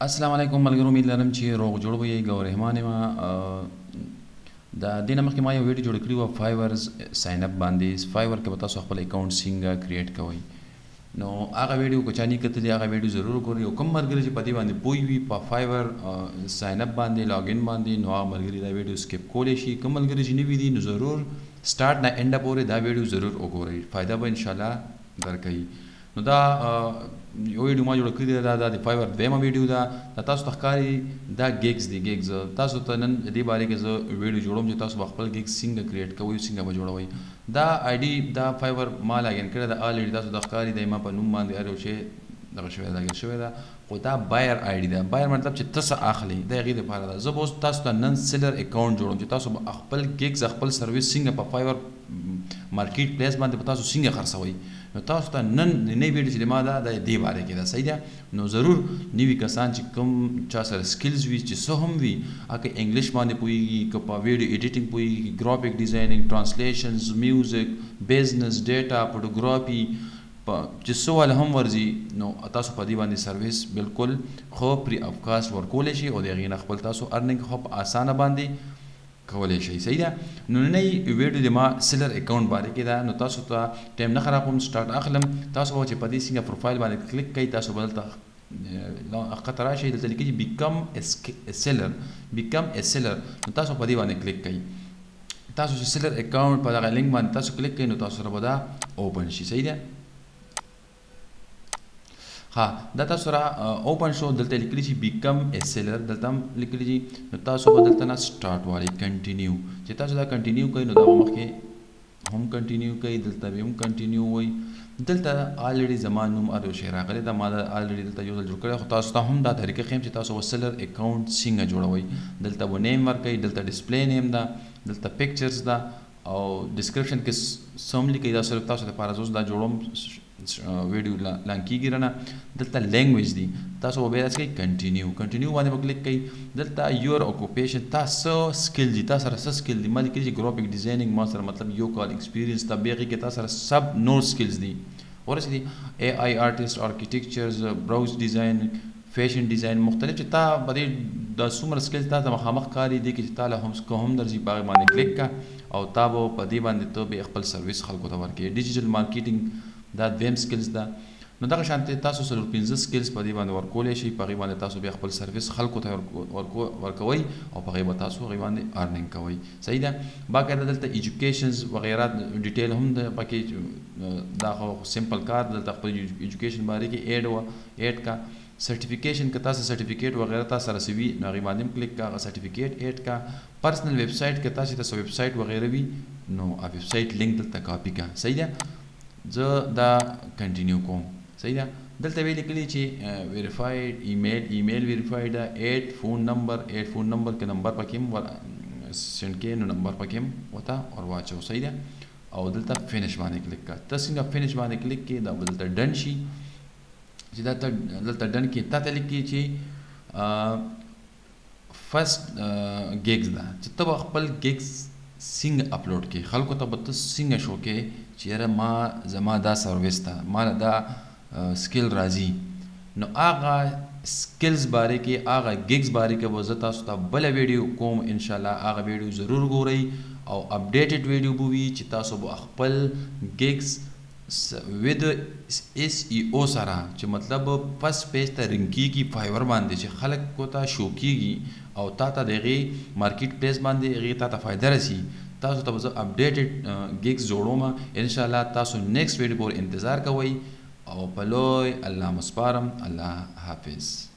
Assalamu alaikum malgurumidlarim chi rog jodboye gaurehmane ma da dina maki ma video jod kri wa Fiverr sign up bandis Fiverr ke bata so khol account singa create kawai no aga video ko chani kate aga video zarur kori o kam margari ji pati bandi poi wi pa Fiverr sign up bandi login bandi no aga margari da video skip kole shi kam margari ji ni vidi no zarur start na end up ore da video zarur ogore fayda ba inshallah dar kai no da यो video ما جوړ کړی دا د فایور دیمه ویډیو دا تاسو ته ښکاری دا گیگز دی گیگز تاسو ته نن دې باره کې زه ویډیو جوړوم چې تاسو خپل گیگ څنګه کریئیټ کوئ څنګه جوړوي دا آی ڈی دا فایور ما لاګین کړی دا الریډی تاسو د ښکاری د ما په نوم باندې هر یو شی دغه شوی دا شوی دا خو دا بایر آی ڈی دا بایر مطلب چې تاسو اخلي دا غیر لپاره دا زه اوس تاسو ته نن سیلر اکاؤنٹ جوړوم چې تاسو خپل گیگز خپل سرویس څنګه په فایور مارکیټ پلیس باندې تاسو څنګه خرڅوي نو تاسو ته نن نوې ویډیو چې ما دا دی باره کې دا صحیح ده نو ضرور نوې کسان چې کوم چا سره سکلز وي چې څه هم وي اګه انګلیش باندې پويږي کپا ویډیو ایډیټینګ پويږي ګرافیک ډیزاینینګ ټرانسلیشنز میوزیک بزنس ډیټا فوټوګرافي چې څه ول هم ورځي نو تاسو په دې باندې سرویس بالکل خو پری افکاس ورکول شي او دغه نه خپل تاسو ارننګ هپ اسانه باندې کولای شي صحیح ده نو نه ویډیو د ما سیلر اکاؤنٹ باندې کې دا نو تاسو ته ټایم نه خرابوم سٹارټ اخلم تاسو وو چې په دې څنګه پروفایل باندې کلک کړئ تاسو بلته نو اقترا شي دلته کې بیکم ا سیلر نو تاسو په دې باندې کلک کړئ تاسو چې سیلر اکاؤنٹ په دا لینک باندې تاسو کلک کړئ نو تاسو سره ودا اوپن شي صحیح ده ها دا تاسو را اوپن شو دلته لیکلی چې بیکم ا سیلر دلته لیکلی چې تاسو بدلته نه سٹارټ والی کنټینیو چې تاسو دا کنټینیو کوي نو دا مخکې هم کنټینیو کوي دلته به هم کنټینیو وای دلته الریډي زمانه نوم اره شی راغلی دا ما الریډي دلته یو ځل جوړ کړی خو تاسو ته هم دا طریقې خیم چې تاسو وسلر اکاؤنٹ څنګه جوړوي دلته و نیم ورکړئ دلته ډسپلی نیم دا دلته پکچرز دا او ډسکرپشن کې سم لیکي دا صرف تاسو ته پارازوس دا جوړوم ویڈیو لانکی گیرنا دلتا لینگویج دی تاسو وبیا اس کی کنٹینیو باندې وکلیک کئ دلتا یور اوکوپیشن تاسو سکل دی تاسو سره سکل دی مالک دی گرافک ډیزاینینګ ما سره مطلب یو کال ایکسپیرینس تبیغي کې تاسو سره سب نور سکلز دی ورس دی اے آئی آرٹسٹ آرکیٹیکچرز براوز ډیزاین فیشن ډیزاین مختلف تا باندې د سومر سکل تا مخامخ کاری دی کې تعالی هم کوم درځي باغ باندې کلیک کا او تاسو په دې باندې ته به خپل سرویس خلکو ته ورکړي ډیجیټل مارکیټینګ دا دویم سکلز ده نو دغه شانتي تاسو سره 15 سکلز په دې باندې ورکول شي په غوونه تاسو بیا خپل سرویس خلکو ته ورکوي او په غوونه تاسو غوونه ارننګ کوي صحیح ده باقاعده دلته ایجوکیشنز وغیرہ ډیټیل هم د پکیج دا خو سمپل کار دلته خپل ایجوکیشن باندې کې ایډ کا certification का तास सर्टिफिकेट वगैरह तास सरसवी नारी माध्यम click का certificate ad का personal website का तास इस वेबसाइट वगैरह भी नो आ वेबसाइट लिंक तक कॉपी का صحیح ده زه دا کنټینیو کوم صحیح ده دلته ویل کلی چې ویریفاید ایمیل ویریفاید دا ایډ فون نمبر کې نمبر پکیم سند کې نو نمبر پکیم وتا او واچو صحیح ده او دلته فینیش باندې کلیک کا تاسو څنګه فینیش باندې کلیک کې دا دلته ډن شي چې دا دلته ډن کې تا ته لیکي چې فرست گیگز دا چې تب خپل گیگز څنګه اپلوډ کې خلکو ته بت څنګه شو کې چیرې ما زما دا سرویس تا ما دا سکل راځي نو هغه سکلز باره کې هغه گیگز باره کې وزه تاسو ته بل ویډیو کوم ان شاء الله هغه ویډیو ضرور ګورئ او اپډیټډ ویډیو بوي چې تاسو به خپل گیگز ود اس ای او سره چې مطلب پس پیج ته رنکی کی فایور باندې چې خلک کو ته شو کیږي او تا ته دغه مارکیټ پلیس باندې هغه تا ته فائدہ رسی تاسو ته زه اپډیټډ گیگز جوړوم ان شاء الله تاسو نیکسټ ویډیو پورې انتظار کوئ او په لوی الله مسپارم الله حافظ